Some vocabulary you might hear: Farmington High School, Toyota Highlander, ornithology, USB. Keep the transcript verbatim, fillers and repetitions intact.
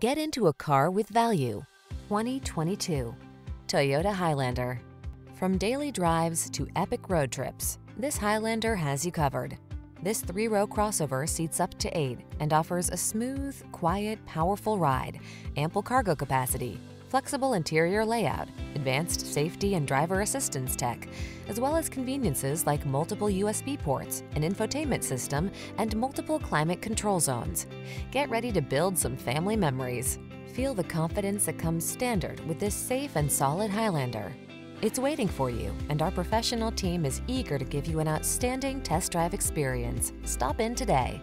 Get into a car with value. twenty twenty-two Toyota Highlander. From daily drives to epic road trips, this Highlander has you covered. This three-row crossover seats up to eight and offers a smooth, quiet, powerful ride, ample cargo capacity, flexible interior layout, advanced safety and driver assistance tech, as well as conveniences like multiple U S B ports, an infotainment system, and multiple climate control zones. Get ready to build some family memories. Feel the confidence that comes standard with this safe and solid Highlander. It's waiting for you, and our professional team is eager to give you an outstanding test drive experience. Stop in today.